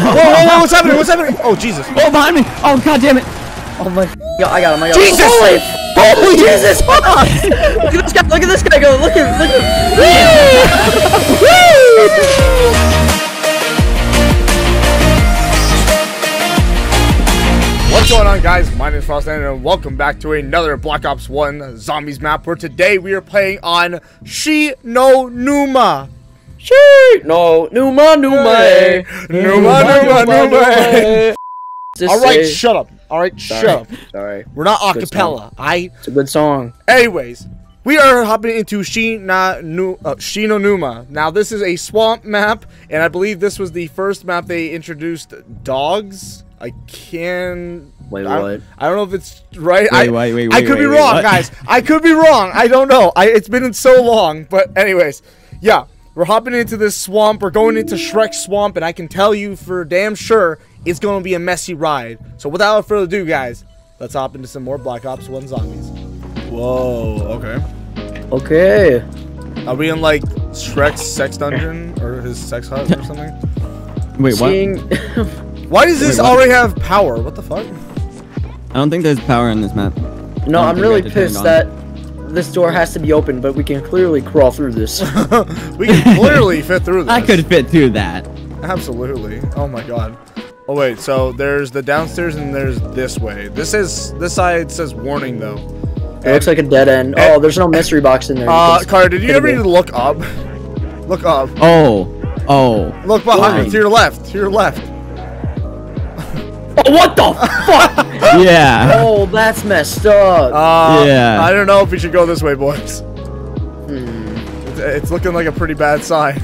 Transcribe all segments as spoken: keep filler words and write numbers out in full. whoa, whoa, whoa, what's happening? What's happening? Oh, Jesus. Oh, behind me. Oh, God damn it. Oh, my God. I got him. I got him. Jesus. Holy, holy Jesus. Look at this guy. Look at this guy go. Look at, look at. What's going on, guys? My name is FrostTitan and welcome back to another Black Ops one Zombies map, where today we are playing on Shi No Numa. Shi No Numa Numa Numa Numa Numa. Alright, shut up. Alright, shut up. Sorry. We're not acapella. I It's a good song. Anyways, we are hopping into Shi No uh, Shi No Numa. Now this is a swamp map, and I believe this was the first map they introduced dogs. I can. Wait, what? I, I don't know if it's right. Wait, I, wait, wait, I could wait, be wait, wrong, what? guys. I could be wrong. I don't know. I, it's been so long. But anyways, yeah, we're hopping into this swamp. We're going into Shrek's swamp, and I can tell you for damn sure it's going to be a messy ride. So without further ado, guys, let's hop into some more Black Ops one Zombies. Whoa. Okay. Okay. Are we in like Shrek's sex dungeon or his sex hut or something? Wait, what? Why does this Wait, already have power? What the fuck? I don't think there's power in this map. No, I'm really pissed that this door has to be open, but we can clearly crawl through this. We can clearly fit through this. I could fit through that. Absolutely. Oh my god. Oh wait, so there's the downstairs and there's this way. This is this side says warning though. It and, looks like a dead end. And, oh, there's no mystery box in there. Uh, Carter, did you ever need to look up? Look up. Oh. Oh. Look behind. To your left. To your left. Oh, what the fuck? Yeah. Oh, that's messed up. Uh, yeah. I don't know if we should go this way, boys. Hmm. It's, it's looking like a pretty bad sign.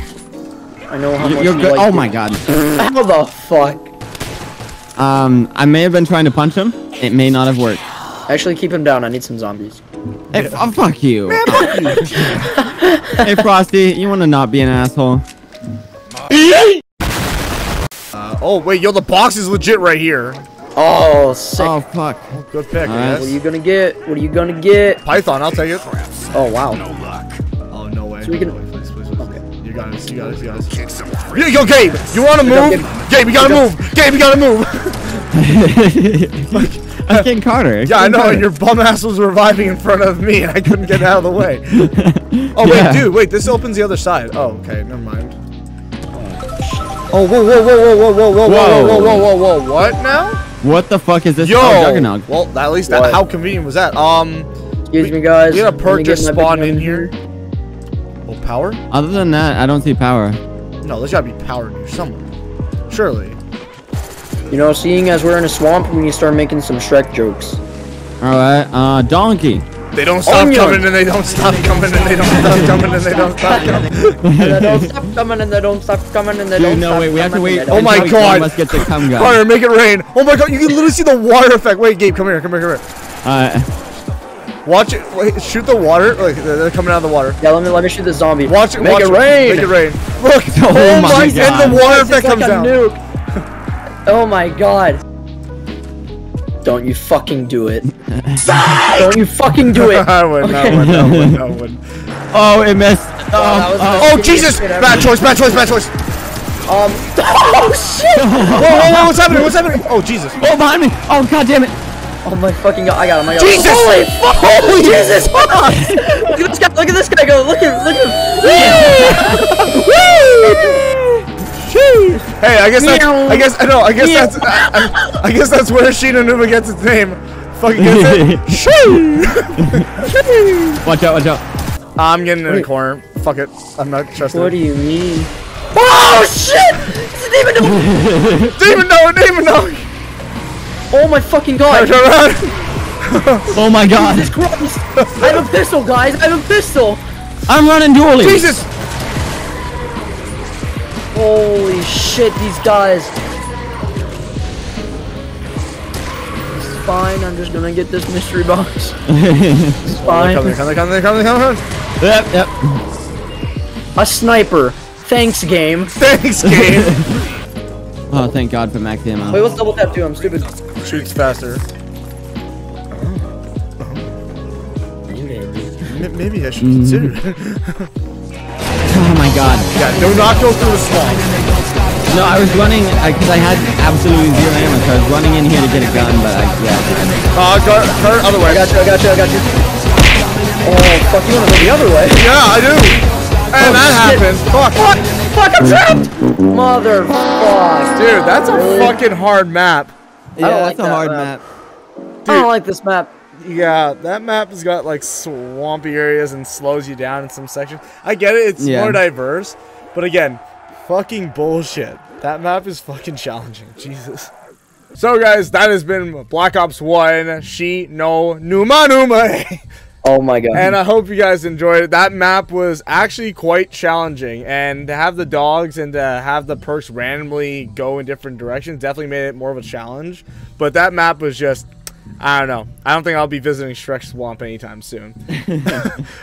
I know how you're, much. You're you like oh it. my god. How the fuck? Um, I may have been trying to punch him. It may not have worked. Actually, keep him down. I need some zombies. Hey, yeah. oh, fuck you. Man, fuck you. Hey, Frosty, you want to not be an asshole? Uh, Oh wait, yo, the box is legit right here. Oh, sick. Oh fuck. Good pick, man. Nice. What are you gonna get? What are you gonna get? Python, I'll take it. Oh wow. No luck. Oh no way. So we can. No way. Please, please, please. Okay. You got us. You got us. You got us. Kick some yo, yo, Gabe. You wanna move? Gabe, you gotta move. Gabe, you gotta move. I'm King Carter. Yeah, I know. Carter. Your bum ass was reviving in front of me, and I couldn't get out of the way. Oh wait, yeah. dude. Wait, this opens the other side. Oh, okay. Never mind. Oh, whoa, whoa, whoa, whoa, whoa, whoa, whoa, whoa, whoa, whoa, whoa, whoa, what now? What the fuck is this? Yo! Oh, juggernaut. Well, at least that, how convenient was that? Um, Excuse we, me, guys. We got a perk just spawn in here. Oh, power? Other than that, I don't see power. No, there's gotta be power near somewhere. Surely. You know, seeing as we're in a swamp, we need to start making some Shrek jokes. Alright, uh, donkey. They don't stop Onion. coming and they don't stop coming and they don't stop coming and they don't stop coming. They don't stop coming and they don't stop coming and they don't no, stop wait, we have to wait. Oh my god. Let's get the cum guy. Fire, make it rain. Oh my god, you can literally see the water effect. Wait, Gabe, come here, come here, come here. Alright. Watch it. Wait, shoot the water. Like, they're coming out of the water. Yeah, let me let me shoot the zombie. Watch it. Make watch it rain. Make it rain. Look. Oh, oh my god. And the water this effect like comes out. Nuke. Oh my god. Don't you fucking do it. Don't you fucking do it. I would, okay. I would, I would, I would. Oh, it missed. Oh, oh, oh Jesus. Bad choice, bad choice, bad choice. Um. Oh, shit. Whoa, whoa, whoa, what's happening? What's happening? Oh, Jesus. Oh, behind me. Oh, God damn it. Oh, my fucking God. I got him. I got him. Jesus. Holy fuck. Holy Jesus. Look at this guy. Look at this guy go. Look at Look at him. Hey, I guess that's, I guess I know I guess that's I, I, I guess that's where Shi No Numa gets its name. Fucking gets it. Watch out! Watch out! I'm getting in the corner. Fuck it. I'm not trusting. What do you mean? Oh shit! It's a demon dog! Demon dog! Demon dog! Oh my fucking god! Oh my god! Jesus Christ! I have a pistol, guys! I have a pistol! I'm running dually. Jesus! Holy shit, these guys. It's fine, I'm just gonna get this mystery box. It's fine. Oh, they're coming, they're coming, they're coming, they're coming, they're coming. Yep, yep. A sniper. Thanks, game. Thanks, game. Oh, thank God for max ammo. Wait, what's double tap do? I'm stupid. Shoots faster. Oh. Maybe. Maybe I should consider it. Oh my god. Yeah, do not go through the swamp. No, I was running because I, I had absolutely zero ammo, so I was running in here to get a gun, but I, yeah. I uh, go, go other way. I got you, I got you, I got you. Oh, fuck, you want to go the other way? Yeah, I do. And oh, that shit. happened. Fuck. Fuck, fuck, I'm trapped. Motherfuck. Dude, that's a really? fucking hard map. Yeah, like that's a that hard map. map. Dude, I don't like this map. Yeah, that map has got like swampy areas and slows you down in some sections. I get it, it's yeah. more diverse, but again, fucking bullshit. That map is fucking challenging, Jesus. So guys, that has been Black Ops one, Shi No Numa Numa. Oh my god. And I hope you guys enjoyed it. That map was actually quite challenging, and to have the dogs and to have the perks randomly go in different directions definitely made it more of a challenge. But that map was just, I don't know. I don't think I'll be visiting Shrek Swamp anytime soon.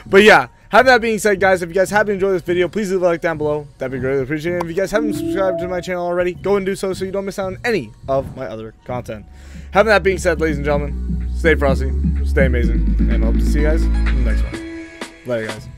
But yeah, having that being said, guys, if you guys have enjoyed this video, please leave a like down below. That'd be greatly appreciated. If you guys haven't subscribed to my channel already, go and do so so you don't miss out on any of my other content. Having that being said, ladies and gentlemen, stay frosty, stay amazing, and I hope to see you guys in the next one. Later, guys.